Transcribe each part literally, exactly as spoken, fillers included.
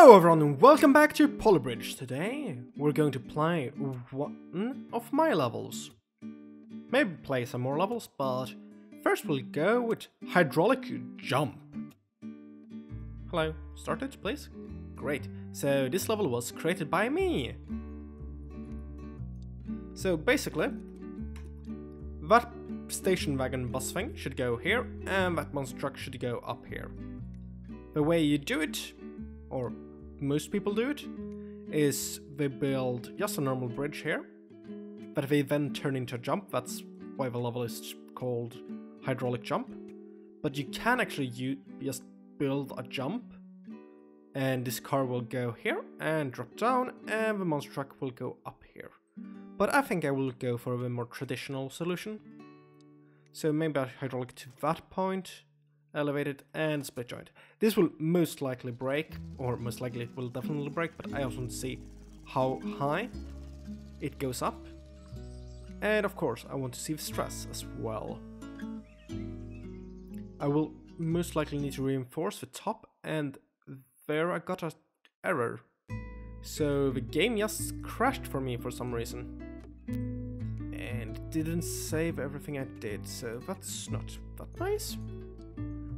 Hello everyone and welcome back to Polybridge. Today we're going to play one of my levels. Maybe play some more levels, but first we'll go with Hydraulic Jump. Hello, start it please. Great, so this level was created by me. So basically, that station wagon bus thing should go here and that one's truck should go up here. The way you do it, or most people do it, is they build just a normal bridge here, but they then turn into a jump. That's why the level is called Hydraulic Jump. But you can actually use, just build a jump, and this car will go here and drop down, and the monster truck will go up here. But I think I will go for the more traditional solution. So maybe I'll hydraulic to that point, elevate it, and split joint. This will most likely break, or most likely it will definitely break, but I also want to see how high it goes up. And of course, I want to see the stress as well. I will most likely need to reinforce the top, and there I got an error. So the game just crashed for me for some reason. And it didn't save everything I did, so that's not that nice.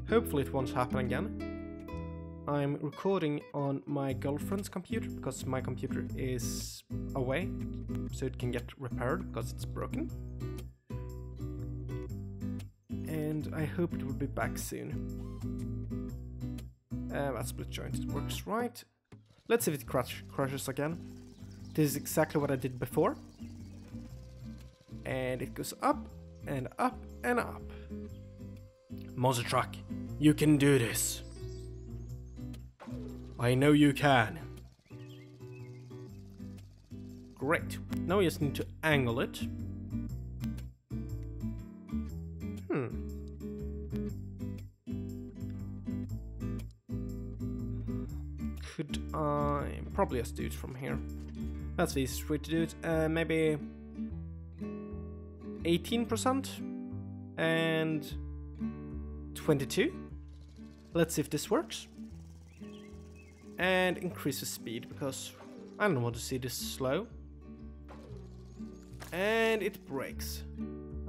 Hopefully it won't happen again. I'm recording on my girlfriend's computer because my computer is away, so it can get repaired because it's broken. And I hope it will be back soon. Uh, that split joint, it works right. Let's see if it crash crashes again. This is exactly what I did before. And it goes up and up and up. Monster truck, you can do this. I know you can. Great. Now we just need to angle it. Hmm. Could I probably just do it from here? That's the easiest way to do it. Uh, maybe eighteen percent and twenty-two. Let's see if this works. And increase the speed because I don't want to see this slow. And it breaks.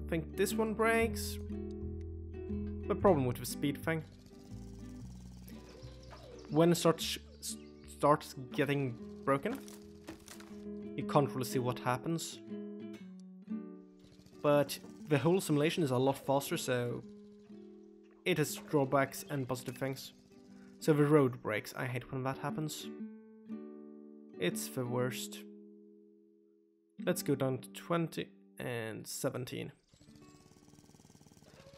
I think this one breaks. The problem with the speed thing. When it starts, starts getting broken, you can't really see what happens. But the whole simulation is a lot faster, so it has drawbacks and positive things. So the road breaks. I hate when that happens. It's the worst. Let's go down to twenty and seventeen.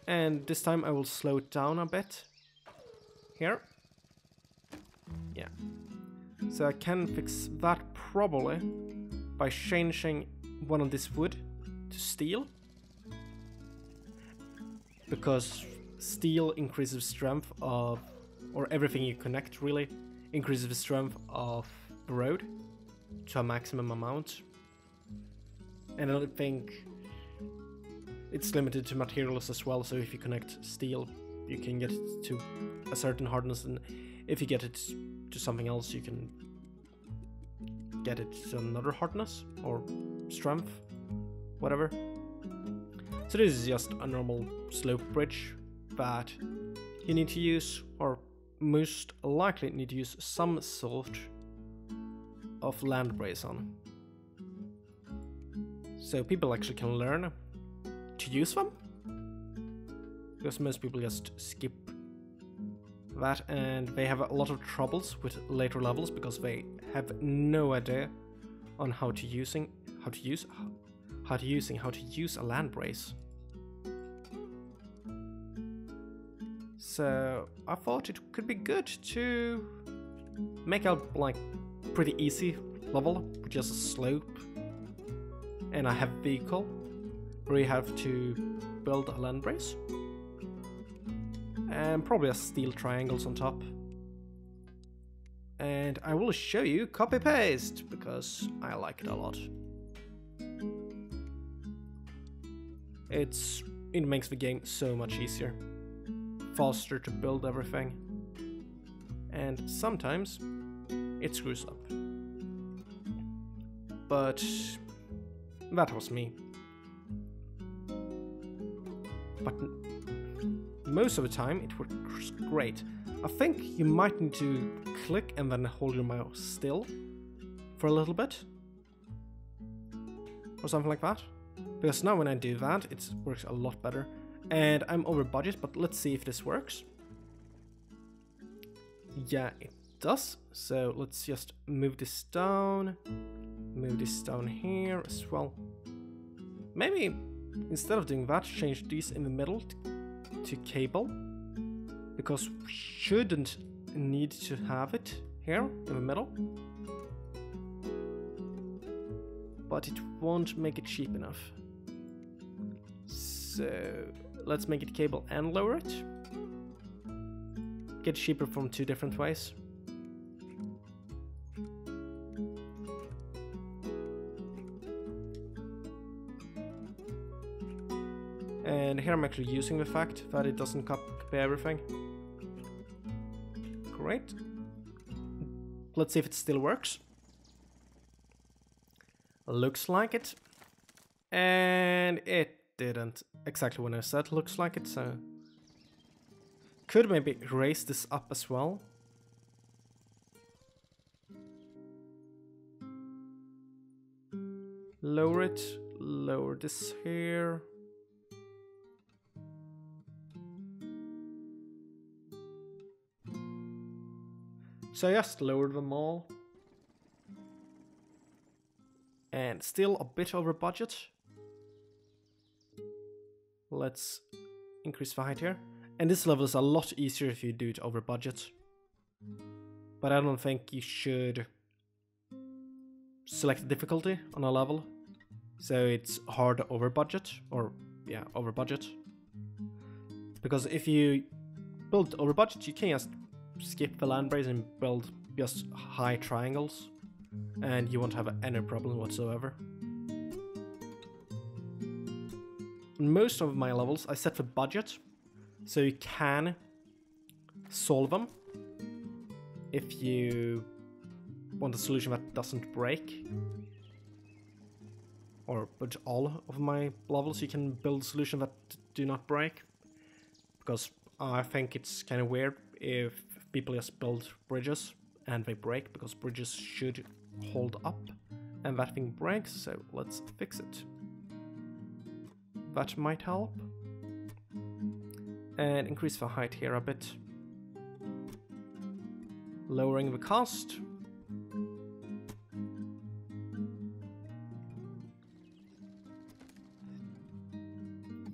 And this time I will slow it down a bit. Here. Yeah. So I can fix that probably by changing one of this wood to steel. Because steel increases strength of, or everything you connect really, increases the strength of the road to a maximum amount. And I think it's limited to materials as well, so if you connect steel, you can get it to a certain hardness, and if you get it to something else, you can get it to another hardness, or strength, whatever. So this is just a normal slope bridge that you need to use, or most likely need to use some sort of land brace on. So people actually can learn to use them, because most people just skip that, and they have a lot of troubles with later levels because they have no idea on how to using how to use how to using how to use a land brace. So I thought it could be good to make a like pretty easy level with just a slope and I have vehicle where you have to build a land brace and probably a steel triangles on top. And I will show you copy paste because I like it a lot. It's it makes the game so much easier. Faster to build everything, and sometimes it screws up. But that was me. But most of the time it works great. I think you might need to click and then hold your mouse still for a little bit. Or something like that. Because now when I do that, it works a lot better. And I'm over budget, but let's see if this works. Yeah, it does. So let's just move this down. Move this down here as well. Maybe instead of doing that, change these in the middle to cable. Because we shouldn't need to have it here in the middle. But it won't make it cheap enough. So let's make it cable and lower it. Get cheaper from two different ways. And here I'm actually using the fact that it doesn't copy everything. Great. Let's see if it still works. Looks like it. And it didn't exactly when I said looks like it, so... Could maybe raise this up as well. Lower it, lower this here. So I just lowered them all. And still a bit over budget. Let's increase the height here. And this level is a lot easier if you do it over budget. But I don't think you should select difficulty on a level. So it's hard over budget, or yeah, over budget. Because if you build over budget, you can just skip the land brace and build just high triangles. And you won't have any problem whatsoever. In most of my levels I set the budget, so you can solve them if you want a solution that doesn't break. Or but all of my levels you can build solutions that do not break. Because I think it's kind of weird if people just build bridges and they break, because bridges should hold up, and that thing breaks, so let's fix it. That might help. And increase the height here a bit. Lowering the cost.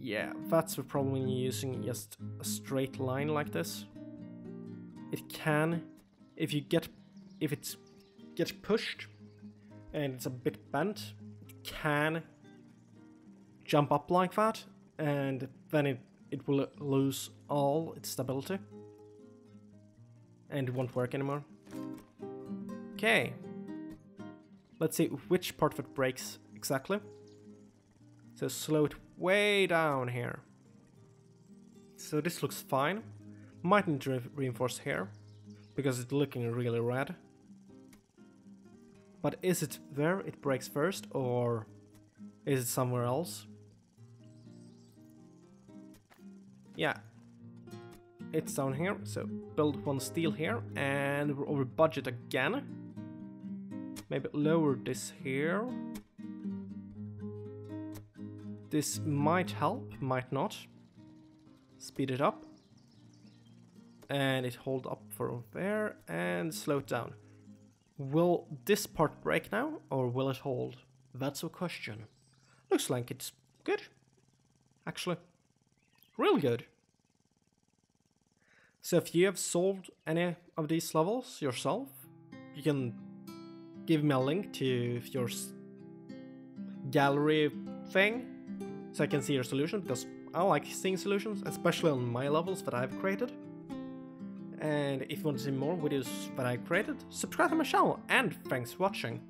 Yeah, that's the problem when you're using just a straight line like this. It can, if you get, if it's gets pushed and it's a bit bent, it can jump up like that, and then it, it will lose all its stability. And it won't work anymore. Okay. Let's see which part of it breaks exactly. So slow it way down here. So this looks fine. Might need to re reinforce here, because it's looking really red. But is it there it breaks first, or is it somewhere else? Yeah, it's down here, so build one steel here, and we're over budget again. Maybe lower this here. This might help, might not. Speed it up. And it hold up for there, and slow it down. Will this part break now, or will it hold? That's a question. Looks like it's good, actually. Real good. So if you have solved any of these levels yourself, you can give me a link to your gallery thing so I can see your solution, because I like seeing solutions, especially on my levels that I've created. And if you want to see more videos that I've created, subscribe to my channel, and thanks for watching.